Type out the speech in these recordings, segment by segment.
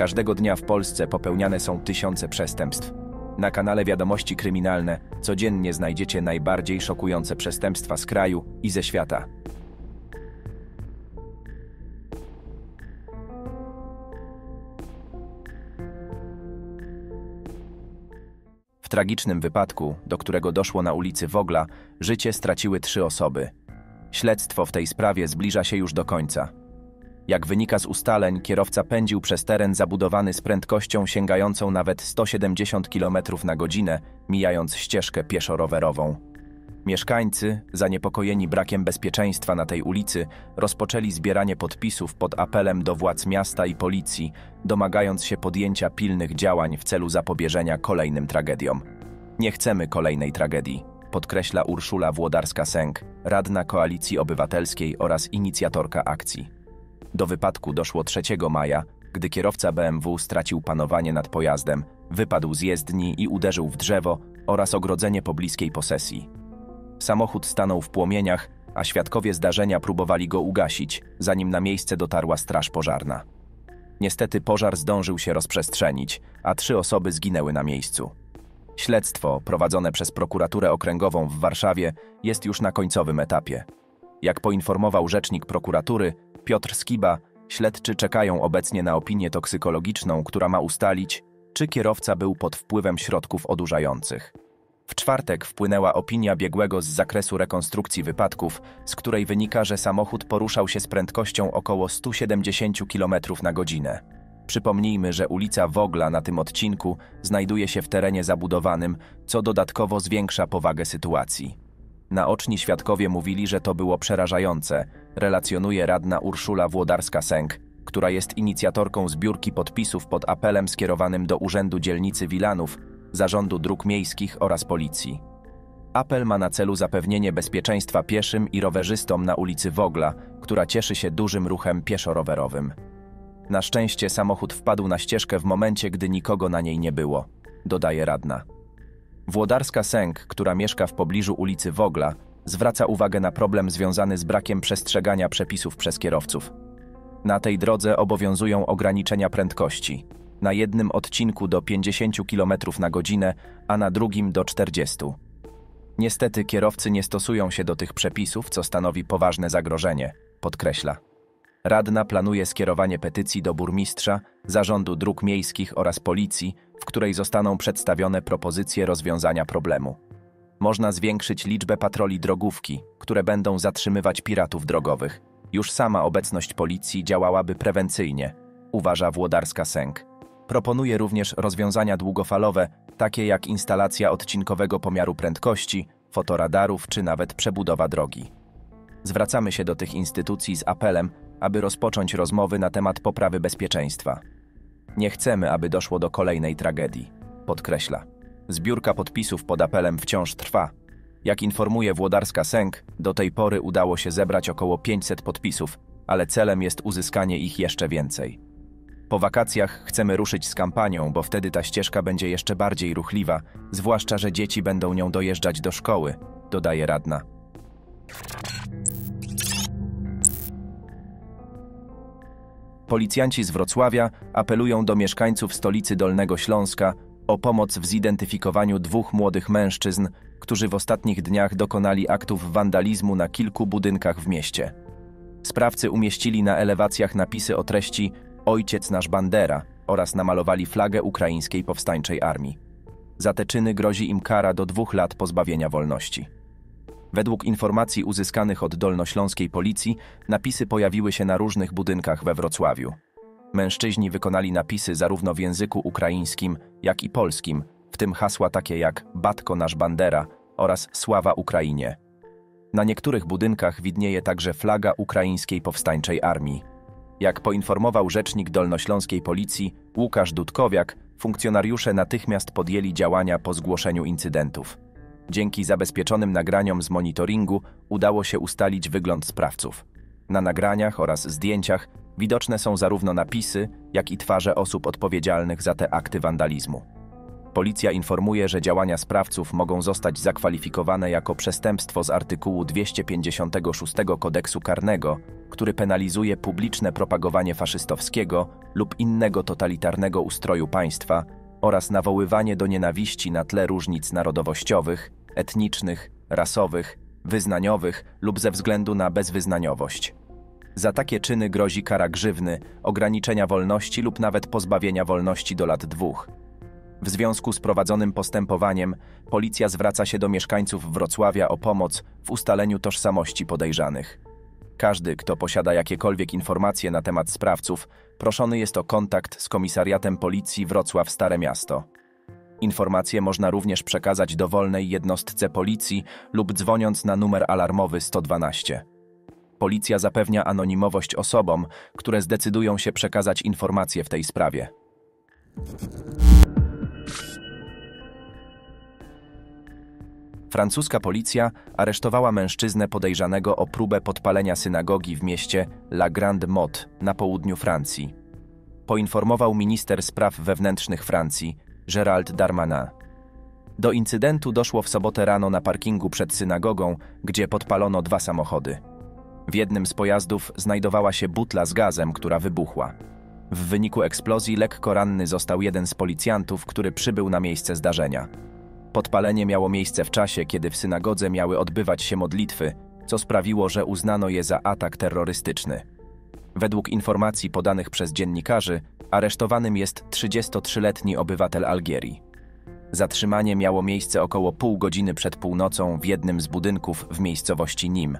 Każdego dnia w Polsce popełniane są tysiące przestępstw. Na kanale Wiadomości Kryminalne codziennie znajdziecie najbardziej szokujące przestępstwa z kraju i ze świata. W tragicznym wypadku, do którego doszło na ulicy Wogla, życie straciły 3 osoby. Śledztwo w tej sprawie zbliża się już do końca. Jak wynika z ustaleń, kierowca pędził przez teren zabudowany z prędkością sięgającą nawet 170 km/h, mijając ścieżkę pieszo-rowerową. Mieszkańcy, zaniepokojeni brakiem bezpieczeństwa na tej ulicy, rozpoczęli zbieranie podpisów pod apelem do władz miasta i policji, domagając się podjęcia pilnych działań w celu zapobieżenia kolejnym tragediom. Nie chcemy kolejnej tragedii, podkreśla Urszula Włodarska-Sęk, radna Koalicji Obywatelskiej oraz inicjatorka akcji. Do wypadku doszło 3 maja, gdy kierowca BMW stracił panowanie nad pojazdem, wypadł z jezdni i uderzył w drzewo oraz ogrodzenie pobliskiej posesji. Samochód stanął w płomieniach, a świadkowie zdarzenia próbowali go ugasić, zanim na miejsce dotarła straż pożarna. Niestety pożar zdążył się rozprzestrzenić, a 3 osoby zginęły na miejscu. Śledztwo prowadzone przez prokuraturę okręgową w Warszawie jest już na końcowym etapie. Jak poinformował rzecznik prokuratury, Piotr Skiba, śledczy czekają obecnie na opinię toksykologiczną, która ma ustalić, czy kierowca był pod wpływem środków odurzających. W czwartek wpłynęła opinia biegłego z zakresu rekonstrukcji wypadków, z której wynika, że samochód poruszał się z prędkością około 170 km/h. Przypomnijmy, że ulica Wogla na tym odcinku znajduje się w terenie zabudowanym, co dodatkowo zwiększa powagę sytuacji. Naoczni świadkowie mówili, że to było przerażające, relacjonuje radna Urszula Włodarska-Sęk, która jest inicjatorką zbiórki podpisów pod apelem skierowanym do Urzędu Dzielnicy Wilanów, Zarządu Dróg Miejskich oraz Policji. Apel ma na celu zapewnienie bezpieczeństwa pieszym i rowerzystom na ulicy Wogla, która cieszy się dużym ruchem pieszo-rowerowym. Na szczęście samochód wpadł na ścieżkę w momencie, gdy nikogo na niej nie było, dodaje radna. Włodarska-Sęk, która mieszka w pobliżu ulicy Wogla, zwraca uwagę na problem związany z brakiem przestrzegania przepisów przez kierowców. Na tej drodze obowiązują ograniczenia prędkości. Na jednym odcinku do 50 km/h, a na drugim do 40. Niestety kierowcy nie stosują się do tych przepisów, co stanowi poważne zagrożenie, podkreśla. Radna planuje skierowanie petycji do burmistrza, Zarządu Dróg Miejskich oraz Policji, w której zostaną przedstawione propozycje rozwiązania problemu. Można zwiększyć liczbę patroli drogówki, które będą zatrzymywać piratów drogowych. Już sama obecność policji działałaby prewencyjnie, uważa Włodarska-Sęk. Proponuje również rozwiązania długofalowe, takie jak instalacja odcinkowego pomiaru prędkości, fotoradarów czy nawet przebudowa drogi. Zwracamy się do tych instytucji z apelem, aby rozpocząć rozmowy na temat poprawy bezpieczeństwa. Nie chcemy, aby doszło do kolejnej tragedii, podkreśla. Zbiórka podpisów pod apelem wciąż trwa. Jak informuje Włodarska-Sęk, do tej pory udało się zebrać około 500 podpisów, ale celem jest uzyskanie ich jeszcze więcej. Po wakacjach chcemy ruszyć z kampanią, bo wtedy ta ścieżka będzie jeszcze bardziej ruchliwa, zwłaszcza że dzieci będą nią dojeżdżać do szkoły, dodaje radna. Policjanci z Wrocławia apelują do mieszkańców stolicy Dolnego Śląska o pomoc w zidentyfikowaniu 2 młodych mężczyzn, którzy w ostatnich dniach dokonali aktów wandalizmu na kilku budynkach w mieście. Sprawcy umieścili na elewacjach napisy o treści „Ojciec nasz Bandera” oraz namalowali flagę ukraińskiej powstańczej armii. Za te czyny grozi im kara do 2 lat pozbawienia wolności. Według informacji uzyskanych od dolnośląskiej policji, napisy pojawiły się na różnych budynkach we Wrocławiu. Mężczyźni wykonali napisy zarówno w języku ukraińskim, jak i polskim, w tym hasła takie jak „Batko nasz Bandera” oraz „Sława Ukrainie”. Na niektórych budynkach widnieje także flaga ukraińskiej powstańczej armii. Jak poinformował rzecznik dolnośląskiej policji Łukasz Włodarczyk, funkcjonariusze natychmiast podjęli działania po zgłoszeniu incydentów. Dzięki zabezpieczonym nagraniom z monitoringu udało się ustalić wygląd sprawców. Na nagraniach oraz zdjęciach widoczne są zarówno napisy, jak i twarze osób odpowiedzialnych za te akty wandalizmu. Policja informuje, że działania sprawców mogą zostać zakwalifikowane jako przestępstwo z artykułu 256 Kodeksu Karnego, który penalizuje publiczne propagowanie faszystowskiego lub innego totalitarnego ustroju państwa oraz nawoływanie do nienawiści na tle różnic narodowościowych, etnicznych, rasowych, wyznaniowych lub ze względu na bezwyznaniowość. Za takie czyny grozi kara grzywny, ograniczenia wolności lub nawet pozbawienia wolności do lat 2. W związku z prowadzonym postępowaniem policja zwraca się do mieszkańców Wrocławia o pomoc w ustaleniu tożsamości podejrzanych. Każdy, kto posiada jakiekolwiek informacje na temat sprawców, proszony jest o kontakt z Komisariatem Policji Wrocław Stare Miasto. Informacje można również przekazać dowolnej jednostce policji lub dzwoniąc na numer alarmowy 112. Policja zapewnia anonimowość osobom, które zdecydują się przekazać informacje w tej sprawie. Francuska policja aresztowała mężczyznę podejrzanego o próbę podpalenia synagogi w mieście La Grande-Motte na południu Francji. Poinformował minister spraw wewnętrznych Francji, Gérald Darmanin. Do incydentu doszło w sobotę rano na parkingu przed synagogą, gdzie podpalono 2 samochody. W jednym z pojazdów znajdowała się butla z gazem, która wybuchła. W wyniku eksplozji lekko ranny został jeden z policjantów, który przybył na miejsce zdarzenia. Podpalenie miało miejsce w czasie, kiedy w synagodze miały odbywać się modlitwy, co sprawiło, że uznano je za atak terrorystyczny. Według informacji podanych przez dziennikarzy, aresztowanym jest 33-letni obywatel Algierii. Zatrzymanie miało miejsce około pół godziny przed północą w jednym z budynków w miejscowości Nim.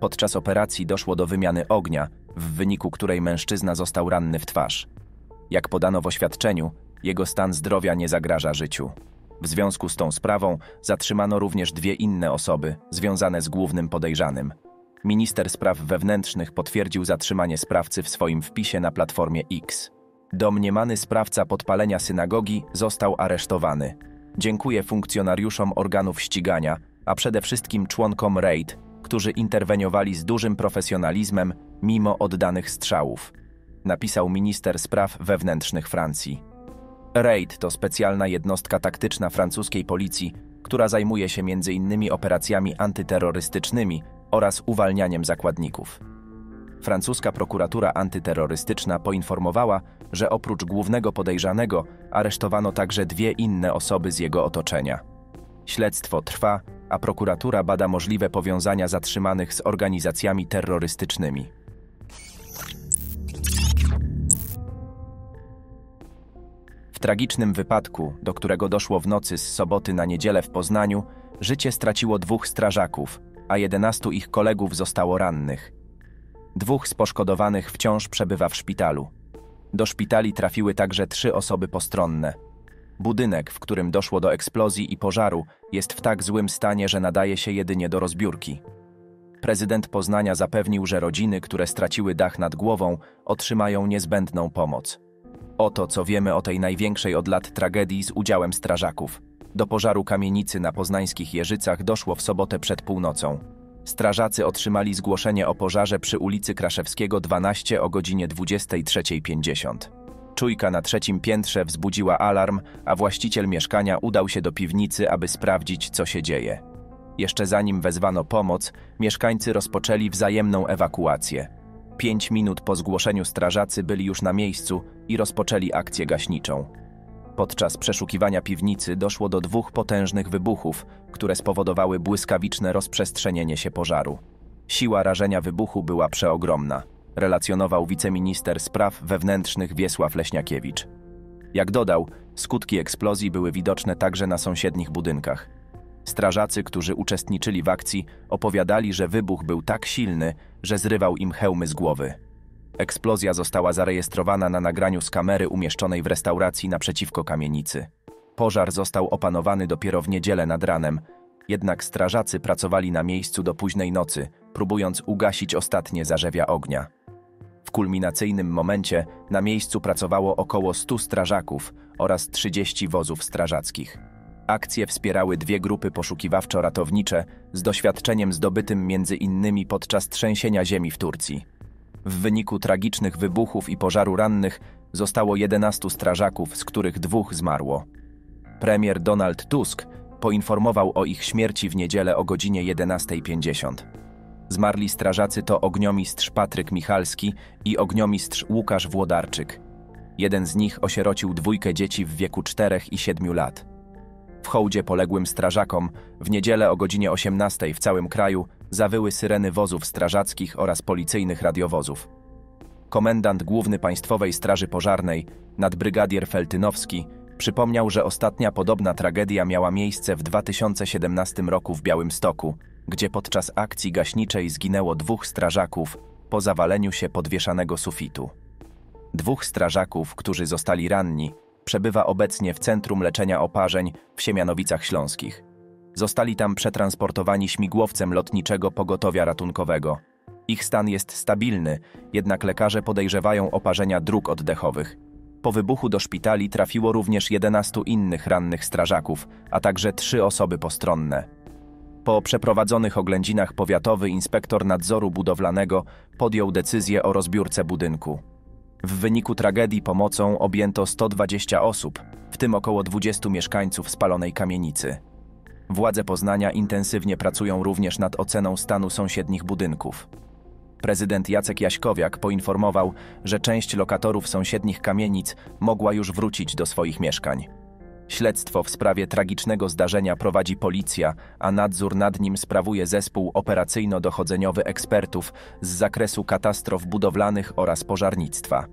Podczas operacji doszło do wymiany ognia, w wyniku której mężczyzna został ranny w twarz. Jak podano w oświadczeniu, jego stan zdrowia nie zagraża życiu. W związku z tą sprawą zatrzymano również 2 inne osoby związane z głównym podejrzanym. Minister Spraw Wewnętrznych potwierdził zatrzymanie sprawcy w swoim wpisie na platformie X. Domniemany sprawca podpalenia synagogi został aresztowany. Dziękuję funkcjonariuszom organów ścigania, a przede wszystkim członkom RAID, którzy interweniowali z dużym profesjonalizmem mimo oddanych strzałów, napisał minister spraw wewnętrznych Francji. RAID to specjalna jednostka taktyczna francuskiej policji, która zajmuje się m.in. operacjami antyterrorystycznymi oraz uwalnianiem zakładników. Francuska prokuratura antyterrorystyczna poinformowała, że oprócz głównego podejrzanego aresztowano także 2 inne osoby z jego otoczenia. Śledztwo trwa, a prokuratura bada możliwe powiązania zatrzymanych z organizacjami terrorystycznymi. W tragicznym wypadku, do którego doszło w nocy z soboty na niedzielę w Poznaniu, życie straciło 2 strażaków, a 11 ich kolegów zostało rannych. 2 z poszkodowanych wciąż przebywa w szpitalu. Do szpitali trafiły także 3 osoby postronne. Budynek, w którym doszło do eksplozji i pożaru, jest w tak złym stanie, że nadaje się jedynie do rozbiórki. Prezydent Poznania zapewnił, że rodziny, które straciły dach nad głową, otrzymają niezbędną pomoc. Oto co wiemy o tej największej od lat tragedii z udziałem strażaków. Do pożaru kamienicy na poznańskich Jeżycach doszło w sobotę przed północą. Strażacy otrzymali zgłoszenie o pożarze przy ulicy Kraszewskiego 12 o godzinie 23:50. Czujka na 3. piętrze wzbudziła alarm, a właściciel mieszkania udał się do piwnicy, aby sprawdzić, co się dzieje. Jeszcze zanim wezwano pomoc, mieszkańcy rozpoczęli wzajemną ewakuację. 5 minut po zgłoszeniu strażacy byli już na miejscu i rozpoczęli akcję gaśniczą. Podczas przeszukiwania piwnicy doszło do 2 potężnych wybuchów, które spowodowały błyskawiczne rozprzestrzenienie się pożaru. Siła rażenia wybuchu była przeogromna, relacjonował wiceminister spraw wewnętrznych Wiesław Leśniakiewicz. Jak dodał, skutki eksplozji były widoczne także na sąsiednich budynkach. Strażacy, którzy uczestniczyli w akcji, opowiadali, że wybuch był tak silny, że zrywał im hełmy z głowy. Eksplozja została zarejestrowana na nagraniu z kamery umieszczonej w restauracji naprzeciwko kamienicy. Pożar został opanowany dopiero w niedzielę nad ranem, jednak strażacy pracowali na miejscu do późnej nocy, próbując ugasić ostatnie zarzewia ognia. W kulminacyjnym momencie na miejscu pracowało około 100 strażaków oraz 30 wozów strażackich. Akcje wspierały 2 grupy poszukiwawczo-ratownicze z doświadczeniem zdobytym między innymi podczas trzęsienia ziemi w Turcji. W wyniku tragicznych wybuchów i pożaru rannych zostało 11 strażaków, z których 2 zmarło. Premier Donald Tusk poinformował o ich śmierci w niedzielę o godzinie 11:50. Zmarli strażacy to ogniomistrz Patryk Michalski i ogniomistrz Łukasz Włodarczyk. Jeden z nich osierocił dwójkę dzieci w wieku 4 i 7 lat. W hołdzie poległym strażakom w niedzielę o godzinie 18:00 w całym kraju zawyły syreny wozów strażackich oraz policyjnych radiowozów. Komendant Główny Państwowej Straży Pożarnej, nadbrygadier Feltynowski, przypomniał, że ostatnia podobna tragedia miała miejsce w 2017 roku w Białymstoku, gdzie podczas akcji gaśniczej zginęło 2 strażaków po zawaleniu się podwieszanego sufitu. 2 strażaków, którzy zostali ranni, przebywa obecnie w Centrum Leczenia Oparzeń w Siemianowicach Śląskich. Zostali tam przetransportowani śmigłowcem lotniczego pogotowia ratunkowego. Ich stan jest stabilny, jednak lekarze podejrzewają oparzenia dróg oddechowych. Po wybuchu do szpitali trafiło również 11 innych rannych strażaków, a także 3 osoby postronne. Po przeprowadzonych oględzinach powiatowy inspektor nadzoru budowlanego podjął decyzję o rozbiórce budynku. W wyniku tragedii pomocą objęto 120 osób, w tym około 20 mieszkańców spalonej kamienicy. Władze Poznania intensywnie pracują również nad oceną stanu sąsiednich budynków. Prezydent Jacek Jaśkowiak poinformował, że część lokatorów sąsiednich kamienic mogła już wrócić do swoich mieszkań. Śledztwo w sprawie tragicznego zdarzenia prowadzi policja, a nadzór nad nim sprawuje zespół operacyjno-dochodzeniowy ekspertów z zakresu katastrof budowlanych oraz pożarnictwa.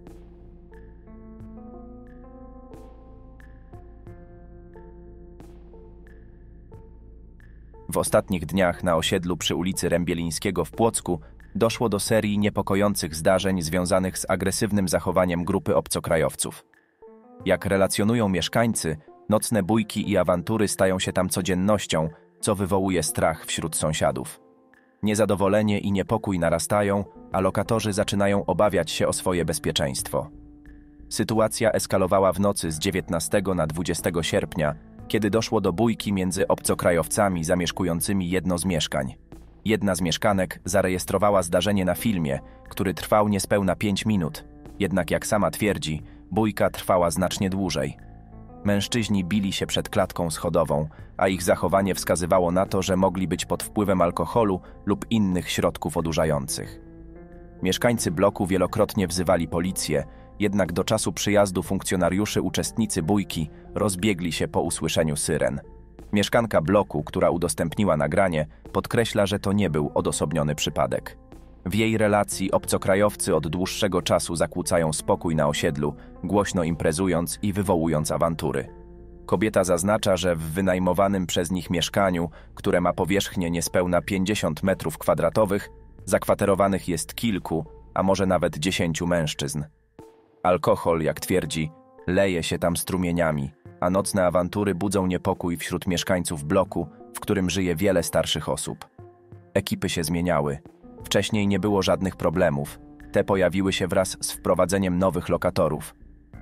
W ostatnich dniach na osiedlu przy ulicy Rembielińskiego w Płocku doszło do serii niepokojących zdarzeń związanych z agresywnym zachowaniem grupy obcokrajowców. Jak relacjonują mieszkańcy, nocne bójki i awantury stają się tam codziennością, co wywołuje strach wśród sąsiadów. Niezadowolenie i niepokój narastają, a lokatorzy zaczynają obawiać się o swoje bezpieczeństwo. Sytuacja eskalowała w nocy z 19 na 20 sierpnia, kiedy doszło do bójki między obcokrajowcami zamieszkującymi jedno z mieszkań. Jedna z mieszkanek zarejestrowała zdarzenie na filmie, który trwał niespełna 5 minut. Jednak jak sama twierdzi, bójka trwała znacznie dłużej. Mężczyźni bili się przed klatką schodową, a ich zachowanie wskazywało na to, że mogli być pod wpływem alkoholu lub innych środków odurzających. Mieszkańcy bloku wielokrotnie wzywali policję, jednak do czasu przyjazdu funkcjonariuszy uczestnicy bójki rozbiegli się po usłyszeniu syren. Mieszkanka bloku, która udostępniła nagranie, podkreśla, że to nie był odosobniony przypadek. W jej relacji obcokrajowcy od dłuższego czasu zakłócają spokój na osiedlu, głośno imprezując i wywołując awantury. Kobieta zaznacza, że w wynajmowanym przez nich mieszkaniu, które ma powierzchnię niespełna 50 m2, zakwaterowanych jest kilku, a może nawet 10 mężczyzn. Alkohol, jak twierdzi, leje się tam strumieniami, a nocne awantury budzą niepokój wśród mieszkańców bloku, w którym żyje wiele starszych osób. Ekipy się zmieniały. Wcześniej nie było żadnych problemów. Te pojawiły się wraz z wprowadzeniem nowych lokatorów.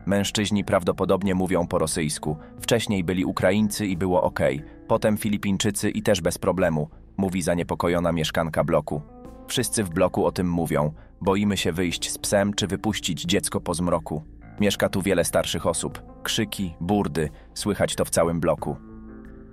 Mężczyźni prawdopodobnie mówią po rosyjsku. Wcześniej byli Ukraińcy i było ok. Potem Filipińczycy i też bez problemu, mówi zaniepokojona mieszkanka bloku. Wszyscy w bloku o tym mówią. Boimy się wyjść z psem czy wypuścić dziecko po zmroku. Mieszka tu wiele starszych osób. Krzyki, burdy, słychać to w całym bloku.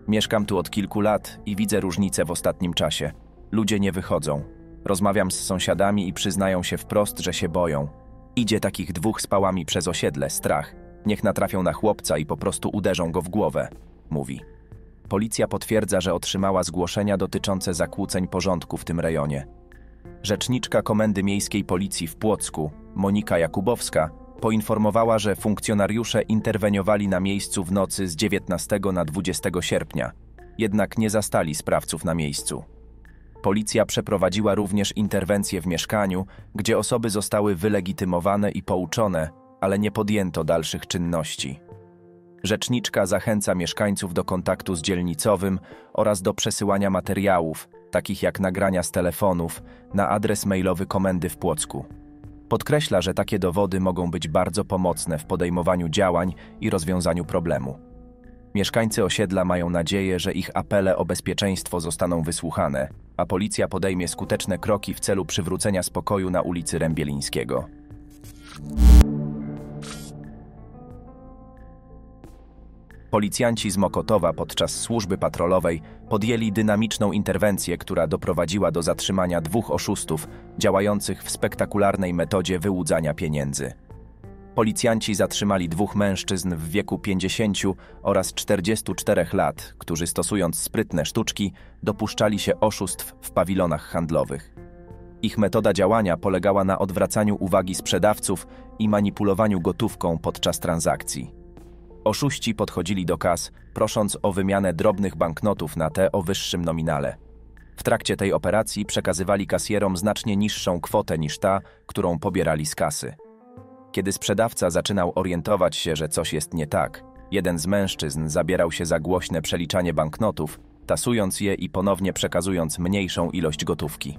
Mieszkam tu od kilku lat i widzę różnicę w ostatnim czasie. Ludzie nie wychodzą. Rozmawiam z sąsiadami i przyznają się wprost, że się boją. Idzie takich 2 z pałami przez osiedle, strach. Niech natrafią na chłopca i po prostu uderzą go w głowę, mówi. Policja potwierdza, że otrzymała zgłoszenia dotyczące zakłóceń porządku w tym rejonie. Rzeczniczka Komendy Miejskiej Policji w Płocku, Monika Jakubowska, poinformowała, że funkcjonariusze interweniowali na miejscu w nocy z 19 na 20 sierpnia, jednak nie zastali sprawców na miejscu. Policja przeprowadziła również interwencję w mieszkaniu, gdzie osoby zostały wylegitymowane i pouczone, ale nie podjęto dalszych czynności. Rzeczniczka zachęca mieszkańców do kontaktu z dzielnicowym oraz do przesyłania materiałów, takich jak nagrania z telefonów, na adres mailowy komendy w Płocku. Podkreśla, że takie dowody mogą być bardzo pomocne w podejmowaniu działań i rozwiązaniu problemu. Mieszkańcy osiedla mają nadzieję, że ich apele o bezpieczeństwo zostaną wysłuchane, a policja podejmie skuteczne kroki w celu przywrócenia spokoju na ulicy Rembielińskiego. Policjanci z Mokotowa podczas służby patrolowej podjęli dynamiczną interwencję, która doprowadziła do zatrzymania dwóch oszustów działających w spektakularnej metodzie wyłudzania pieniędzy. Policjanci zatrzymali dwóch mężczyzn w wieku 50 oraz 44 lat, którzy stosując sprytne sztuczki dopuszczali się oszustw w pawilonach handlowych. Ich metoda działania polegała na odwracaniu uwagi sprzedawców i manipulowaniu gotówką podczas transakcji. Oszuści podchodzili do kas, prosząc o wymianę drobnych banknotów na te o wyższym nominale. W trakcie tej operacji przekazywali kasjerom znacznie niższą kwotę niż ta, którą pobierali z kasy. Kiedy sprzedawca zaczynał orientować się, że coś jest nie tak, jeden z mężczyzn zabierał się za głośne przeliczanie banknotów, tasując je i ponownie przekazując mniejszą ilość gotówki.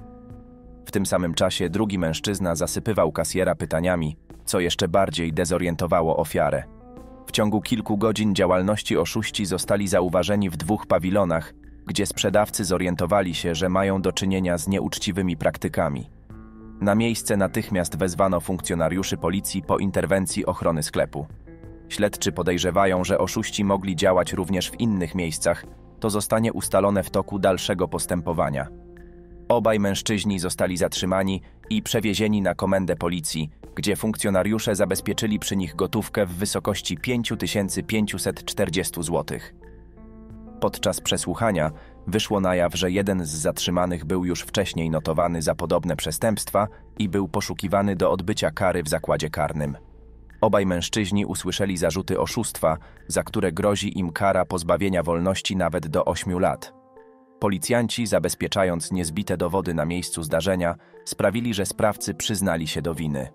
W tym samym czasie drugi mężczyzna zasypywał kasjera pytaniami, co jeszcze bardziej dezorientowało ofiarę. W ciągu kilku godzin działalności oszuści zostali zauważeni w dwóch pawilonach, gdzie sprzedawcy zorientowali się, że mają do czynienia z nieuczciwymi praktykami. Na miejsce natychmiast wezwano funkcjonariuszy policji po interwencji ochrony sklepu. Śledczy podejrzewają, że oszuści mogli działać również w innych miejscach, to zostanie ustalone w toku dalszego postępowania. Obaj mężczyźni zostali zatrzymani i przewiezieni na komendę policji, gdzie funkcjonariusze zabezpieczyli przy nich gotówkę w wysokości 5540 zł. Podczas przesłuchania wyszło na jaw, że jeden z zatrzymanych był już wcześniej notowany za podobne przestępstwa i był poszukiwany do odbycia kary w zakładzie karnym. Obaj mężczyźni usłyszeli zarzuty oszustwa, za które grozi im kara pozbawienia wolności nawet do 8 lat. Policjanci, zabezpieczając niezbite dowody na miejscu zdarzenia, sprawili, że sprawcy przyznali się do winy.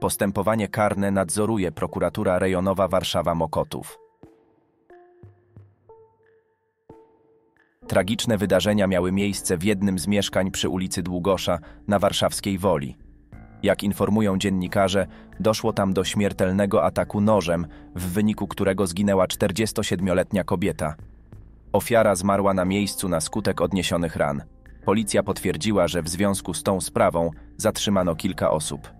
Postępowanie karne nadzoruje prokuratura rejonowa Warszawa-Mokotów. Tragiczne wydarzenia miały miejsce w jednym z mieszkań przy ulicy Długosza na warszawskiej Woli. Jak informują dziennikarze, doszło tam do śmiertelnego ataku nożem, w wyniku którego zginęła 47-letnia kobieta. Ofiara zmarła na miejscu na skutek odniesionych ran. Policja potwierdziła, że w związku z tą sprawą zatrzymano kilka osób.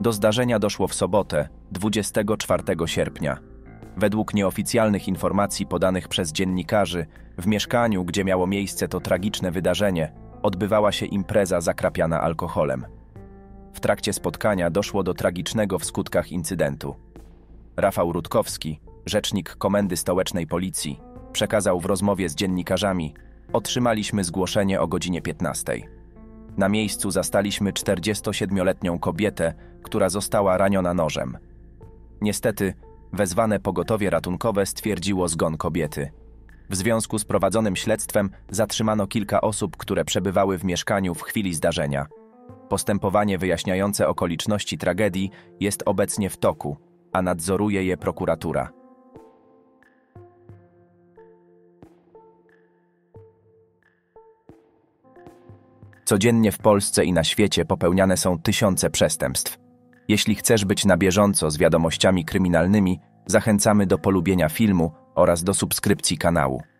Do zdarzenia doszło w sobotę, 24 sierpnia. Według nieoficjalnych informacji podanych przez dziennikarzy, w mieszkaniu, gdzie miało miejsce to tragiczne wydarzenie, odbywała się impreza zakrapiana alkoholem. W trakcie spotkania doszło do tragicznego w skutkach incydentu. Rafał Rutkowski, rzecznik Komendy Stołecznej Policji, przekazał w rozmowie z dziennikarzami: otrzymaliśmy zgłoszenie o godzinie 15. Na miejscu zastaliśmy 47-letnią kobietę, która została raniona nożem. Niestety, wezwane pogotowie ratunkowe stwierdziło zgon kobiety. W związku z prowadzonym śledztwem zatrzymano kilka osób, które przebywały w mieszkaniu w chwili zdarzenia. Postępowanie wyjaśniające okoliczności tragedii jest obecnie w toku, a nadzoruje je prokuratura. Codziennie w Polsce i na świecie popełniane są tysiące przestępstw. Jeśli chcesz być na bieżąco z wiadomościami kryminalnymi, zachęcamy do polubienia filmu oraz do subskrypcji kanału.